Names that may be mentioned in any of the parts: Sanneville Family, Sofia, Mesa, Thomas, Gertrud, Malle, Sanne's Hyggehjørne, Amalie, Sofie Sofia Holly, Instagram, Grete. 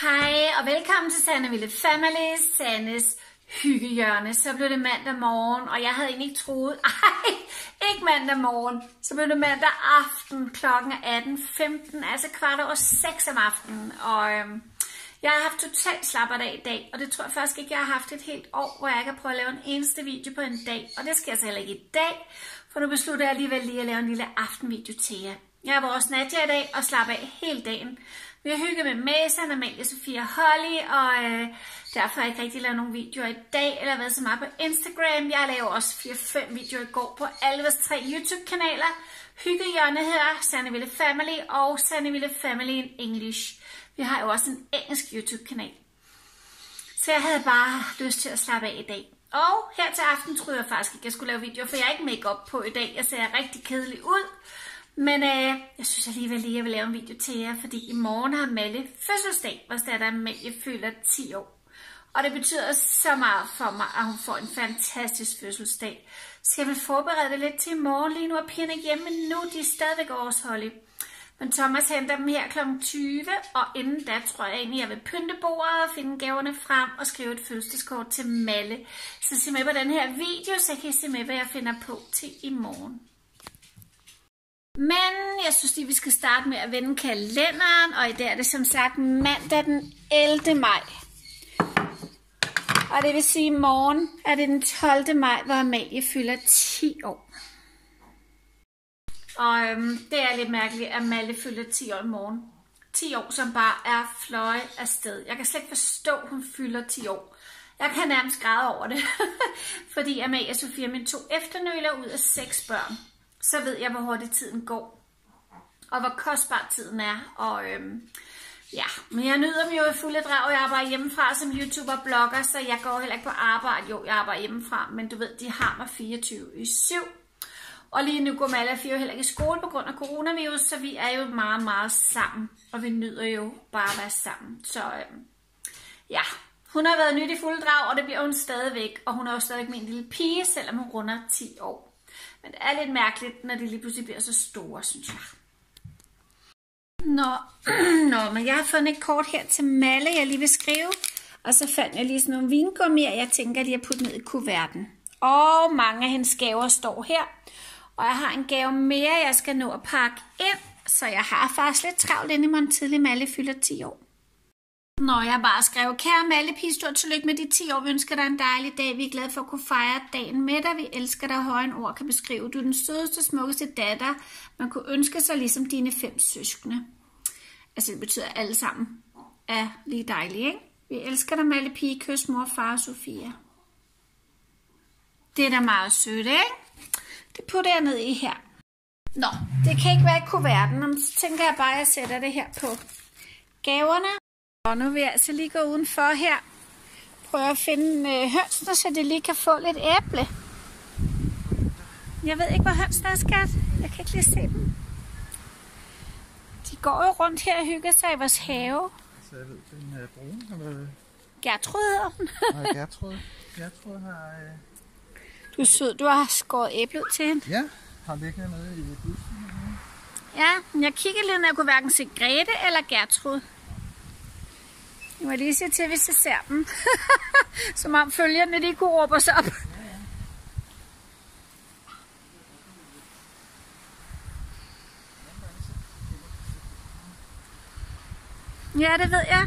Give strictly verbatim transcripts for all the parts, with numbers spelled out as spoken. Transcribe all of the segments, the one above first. Hej og velkommen til Sanneville Family, Sannes hyggehjørne. Så blev det mandag morgen, og jeg havde egentlig ikke troet, ej, ikke mandag morgen, så blev det mandag aften klokken atten femten, altså kvart over seks om aftenen. Og øhm, jeg har haft totalt slapperdag i dag, og det tror jeg faktisk ikke, jeg har haft et helt år, hvor jeg ikke har prøvet at lave en eneste video på en dag. Og det sker så heller ikke i dag, for nu beslutter jeg alligevel lige at lave en lille aftenvideo til jer. Jeg er vores Nadja i dag og slapper af hele dagen. Vi har hygget med Mesa, Amalie, Sofia Holly, og øh, derfor har jeg ikke rigtig lavet nogen videoer i dag, eller været så meget på Instagram. Jeg lavede også fire fem videoer i går på alle vores tre YouTube-kanaler. Hyggehjørne her, Sanneville Family og Sanneville Family in English. Vi har jo også en engelsk YouTube-kanal. Så jeg havde bare lyst til at slappe af i dag. Og her til aften troede jeg faktisk ikke, jeg skulle lave videoer, for jeg er ikke make-up på i dag. Jeg ser rigtig kedelig ud. Men øh, jeg synes alligevel lige, at jeg vil lave en video til jer, fordi i morgen har Malle fødselsdag, hvor der er Malle fylder ti år. Og det betyder så meget for mig, at hun får en fantastisk fødselsdag. Så jeg vil forberede det lidt til i morgen lige nu, og pigerne er hjemme nu, de er stadigvæk årsholdige. Men Thomas henter dem her klokken tyve, og inden da tror jeg egentlig, at jeg vil pynte bordet og finde gaverne frem og skrive et fødselsdagskort til Malle. Så se med på den her video, så kan I se med, hvad jeg finder på til i morgen. Men jeg synes lige, vi skal starte med at vende kalenderen, og i dag er det som sagt mandag den ellevte maj. Og det vil sige, at i morgen er det den tolvte maj, hvor Amalie fylder ti år. Og øhm, det er lidt mærkeligt, at Amalie fylder ti år i morgen. ti år, som bare er fløje af sted. Jeg kan slet ikke forstå, at hun fylder ti år. Jeg kan nærmest græde over det, fordi Amalie og Sofia er mine to efternøler ud af seks børn. Så ved jeg, hvor hurtigt tiden går, og hvor kostbar tiden er. Og øhm, ja, men jeg nyder dem jo i fulde drag. Jeg arbejder hjemmefra som YouTuber og blogger, så jeg går heller ikke på arbejde. Jo, jeg arbejder hjemmefra, men du ved, de har mig fireogtyve i syv. Og lige nu går Malle og Fie jo heller ikke i skole på grund af coronavirus, så vi er jo meget, meget sammen. Og vi nyder jo bare at være sammen. Så øhm, ja, hun har været nyt i fulde drag, og det bliver hun stadigvæk. Og hun er jo stadigvæk min lille pige, selvom hun runder ti år. Men det er lidt mærkeligt, når de lige pludselig bliver så store, synes jeg. Nå, Nå men jeg har fundet et kort her til Malle, jeg lige vil skrive. Og så fandt jeg lige sådan nogle vingummier, jeg tænker lige at putte ned i kuverten. Og mange af hendes gaver står her. Og jeg har en gave mere, jeg skal nå at pakke ind. Så jeg har faktisk lidt travlt, inden i morgen tidlig Malle fylder ti år. Nå, jeg har bare skrevet, kære Malle, pige, stort tillykke med de ti år. Vi ønsker dig en dejlig dag. Vi er glade for at kunne fejre dagen med dig. Vi elsker dig, højere end ord kan beskrive. Du er den sødeste, smukkeste datter. Man kunne ønske sig ligesom dine fem søskende. Altså, det betyder alle sammen er lige dejlige, ikke? Vi elsker dig, Malle, pige. Kys, mor, far og Sofia. Det er da meget sødt, ikke? Det putter jeg ned i her. Nå, det kan ikke være i kuverten. Men så tænker jeg bare, at jeg sætter det her på gaverne. Og nu vil jeg altså lige gå udenfor her. Prøve at finde øh, hønsene, så det lige kan få lidt æble. Jeg ved ikke, hvor hønsene er, skat. Jeg kan ikke lige se dem. De går jo rundt her og hygger sig i vores have. Så jeg ved, den er brun, eller... Gertrud hedder hun. Nej, Gertrud. Gertrud har... Øh... Du er sød, du har skåret æblet til hende. Ja, har ligget nede i bussen. Ja, men jeg kiggede lidt, og jeg kunne hverken se Grete eller Gertrud. Jeg må lige se til, hvis jeg ser dem. Som om følgerne lige kunne råbe os op. Ja, det ved jeg.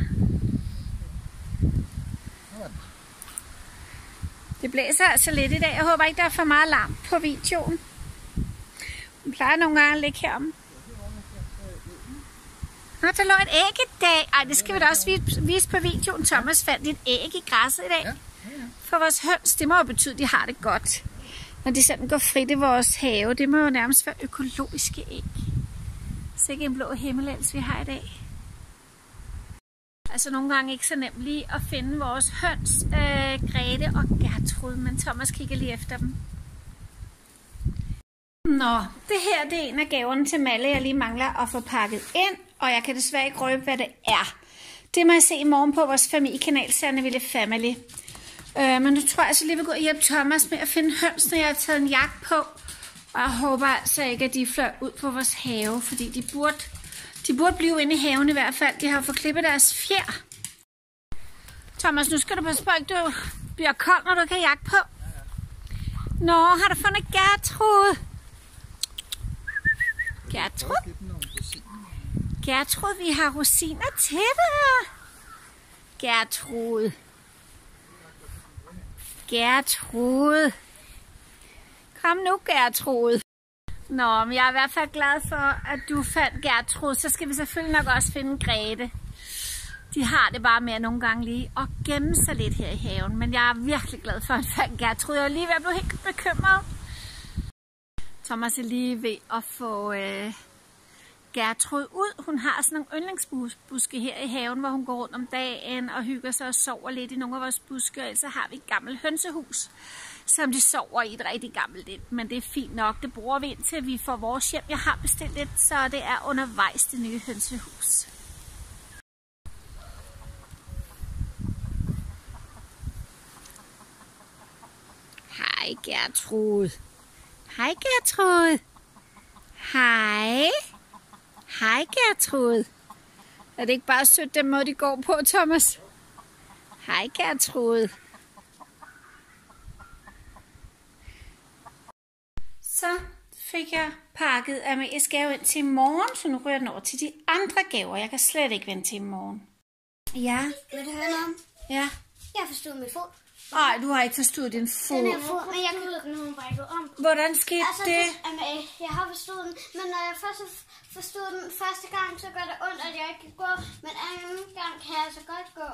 Det blæser altså lidt i dag. Jeg håber ikke, der er for meget larm på videoen. Hun plejer nogle gange at ligge heromme. Nå, der lå et æg i dag. Ej, det skal vi da også vise på videoen. Thomas fandt et æg i græsset i dag. For vores høns, det må jo betyde, at de har det godt. Når de sådan går frit i vores have, det må jo nærmest være økologiske æg. Så ikke en blå himmelens, vi har i dag. Altså nogle gange ikke så nemt lige at finde vores høns, øh, Grete og Gertrud, men Thomas kigger lige efter dem. Nå, det her det er en af gaverne til Malle, jeg lige mangler at få pakket ind. Og jeg kan desværre ikke røbe, hvad det er. Det må jeg se i morgen på vores familiekanal, Sanneville Family. Øh, men nu tror jeg, så lige vil gå og hjælpe Thomas med at finde hønsene, jeg har taget en jagt på. Og jeg håber altså ikke, at de fløj ud på vores have, fordi de burde, de burde blive inde i haven i hvert fald. De har jo forklippet deres fjer. Thomas, nu skal du passe på, at du bliver kold, når du kan jakke på. Nå, har du fundet Gertrud? Gertrud? Gertrud, vi har rosiner til dig. Gertrud. Gertrud. Kom nu, Gertrud. Nå, men jeg er i hvert fald glad for, at du fandt Gertrud. Så skal vi selvfølgelig nok også finde Grete. De har det bare med at nogle gange lige at gemme sig lidt her i haven. Men jeg er virkelig glad for, at jeg fandt Gertrud. Jeg var lige ved at blive helt bekymret. Thomas er lige ved at få øh, Gertrud ud. Hun har sådan nogle yndlingsbuske her i haven, hvor hun går rundt om dagen og hygger sig og sover lidt i nogle af vores buske. Og så har vi et gammelt hønsehus, som de sover i, et rigtig gammelt et. Men det er fint nok. Det bruger vi, indtil vi får vores hjem. Jeg har bestilt et, så det er undervejs det nye hønsehus. Hej Gertrud. Hej Gertrud. Hej. Hej Gertrud. Er det ikke bare sødt den måde de går på, Thomas? Hej Gertrud. Så fik jeg pakket Amalies gave ind til i morgen, så nu ryger den over til de andre gaver. Jeg kan slet ikke vente til i morgen. Ja. Vil du høre noget om? Ja. Jeg forstod min fod. Nej, du har ikke forstået din fod. Den er fod, men jeg kan den, hun brækkede om. Hvordan skete altså, det? Jamen, jeg har forstået den, men når jeg først forstod den første gang, så gør det ondt, at jeg ikke kan gå. Men anden gang kan jeg så godt gå,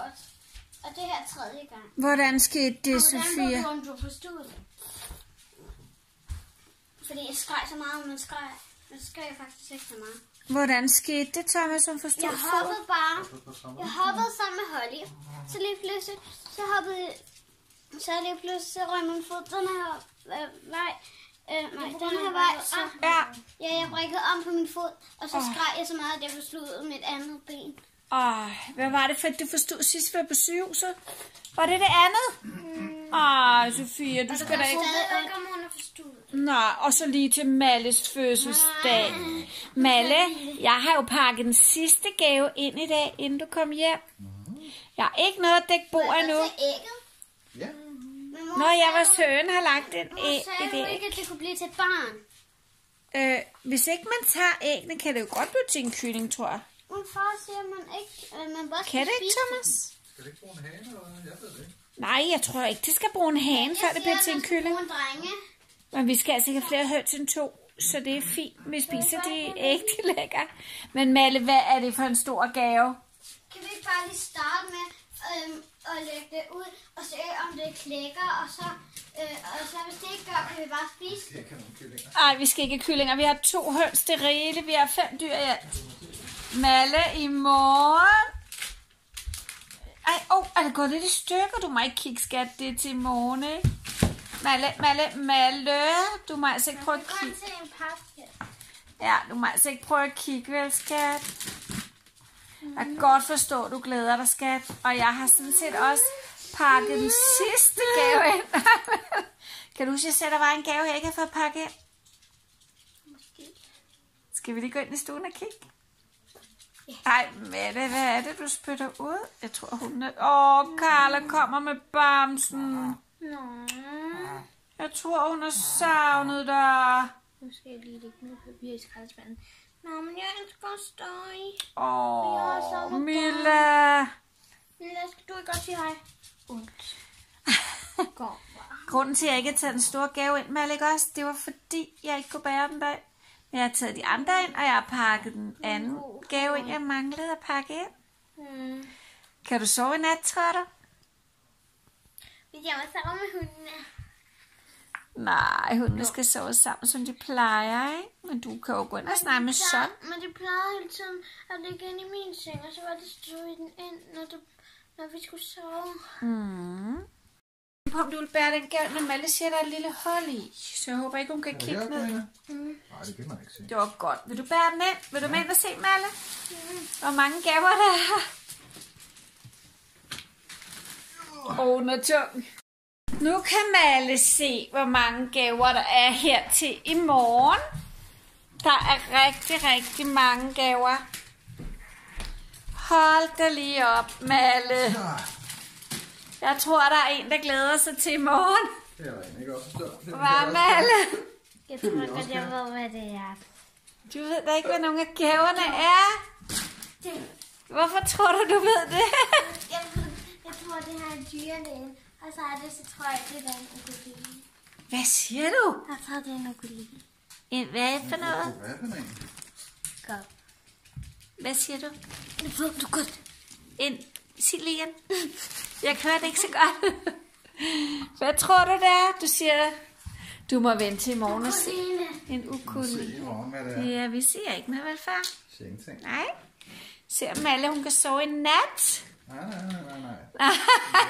og det her tredje gang. Hvordan skete det, Sofia? Hvordan var det, du forstod det? Fordi jeg skreg så meget, men skreg, men skreg faktisk ikke så meget. Hvordan skete det, Thomas, som forstod? Jeg hoppede fod? bare. Jeg hoppede sammen med Holly. Så lige pludselig, så hoppede jeg. Så lige pludselig så røg min fod den her øh, vej, øh, nej, den her vej, så ja. ja, jeg brækkede om på min fod, og så oh. skreg jeg så meget, at jeg forstod mit andet ben. Åh, oh, hvad var det for, at du forstod sidst, vi var på sygehuset? Var det det andet? Mm. Åh, oh, Sofia, du og skal da ikke... Nå, og så lige til Malles fødselsdag. Nej. Malle, jeg har jo pakket den sidste gave ind i dag, inden du kom hjem. Jeg har ikke noget at dække bord endnu. Ja. Nå, jeg var søn har lagt en æg i det. Ikke, at det kunne blive til et barn. Øh, hvis ikke man tager æggene, kan det jo godt blive til en kylling, tror jeg. Min far siger, at man ikke... Man bare kan det ikke, Thomas? Skal det ikke bruge en hane, eller jeg ved det ikke. Nej, jeg tror ikke, det skal bruge en hane, før det bliver til en kylling. Jeg siger, men vi skal altså ikke have flere høns end to, så det er fint. Vi spiser de æg, de lægger. Men Malle, hvad er det for en stor gave? Kan vi ikke bare lige starte med... Øhm, og lægge det ud, og se om det klikker, og så, øh, og så hvis det ikke gør, kan vi bare spise det. Ej, vi skal ikke have kyllinger. Vi har to høns, det er rigeligt. Vi har fem dyr i alt. Malle, i morgen. Ej, åh, oh, er det gået lidt i stykker? Du må ikke kigge, skat, det er til i morgen, ikke? Malle, Malle, Malle. Du må altså ikke prøve at kigge. Ja, du må altså ikke prøve at kigge, vel, skat? Jeg kan godt forstå, du glæder dig, skat. Og jeg har sådan set også pakket den sidste gave ind. Kan du huske, at der var en gave, jeg ikke har fået pakket ind? Skal vi lige gå ind i stuen og kigge? Ej, Mette, hvad er det, du spytter ud? Jeg tror, hun er... Åh, Carla kommer med bamsen. Jeg tror, hun har savnet dig. Nu skal jeg lige lægge noget papir i skraldespanden. Nå, men jeg elsker at stå i. Åh, Mille. Mille, skal du ikke godt sige hej? Grunden til, at jeg ikke har taget den store gave ind, Malle, ikke også? Det var fordi, jeg ikke kunne bære den dag. Men jeg har taget de andre ind, og jeg har pakket den anden gave ind, jeg manglede at pakke ind. Mm. Kan du sove i nat, tror du? Hvis jeg må sove med hundene. Nej, hundene skal sove sammen, som de plejer, ikke? Men du kan jo gå ind og snakke med sådan. Men de plejede hele tiden at ligge ind i min seng, og så var det stået i den ind, når, du, når vi skulle sove. Mm. Om du vil bære den gave, men Malle siger, der er et lille hul i, så jeg håber ikke, hun kan kigge ned. Mm. Nej, det kan man ikke se. Det var godt. Vil du bære den ind? Vil du ja. med ind og se, Malle? Mm. Hvor mange gaver der er. Åh, oh, den er tung. Nu kan Malle se, hvor mange gaver der er her til i morgen. Der er rigtig, rigtig mange gaver. Hold da lige op, Malle. Jeg tror, der er en, der glæder sig til i morgen. Det er jeg ikke også forstået. Hvad, Malle? Jeg tror godt, jeg ved, hvad det er. Du ved da ikke, hvad nogle af gaverne er? Hvorfor tror du, du ved det? Jeg, jeg tror, det her er dyrene, og så er det, så tror jeg, det er en ukulele. Hvad siger du? Jeg tror, det er en ukulele. En hvad for noget? Hvad for noget? Godt. Hvad siger du? En du godt. En, sig lige igen. Jeg kører det ikke så godt. Hvad tror du, det er? Du siger, du må vente til i morgen og se. En ukulele. Ja, vi siger ikke noget, vel far? Siger ingenting. Nej. Ser Malle, hun kan sove i nat. Nej, nej, nej, nej.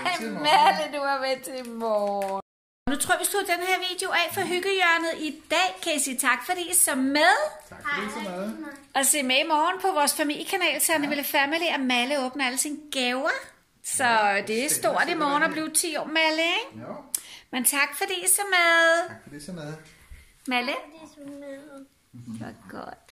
Nej, Malle, du må vente til i morgen. Nu tror jeg, vi slutter den her video af for hyggehjørnet i dag. Kan I sige tak, fordi I så med? Tak, fordi I så med. Og se med i morgen på vores familiekanal, Sanneville Family, og Malle åbner alle sine gaver. Så ja, det er stort i morgen at blive ti år, Malle, ikke? Jo. Men tak, fordi I så med. Tak, fordi I så med. Malle? Det er så med. Det var godt.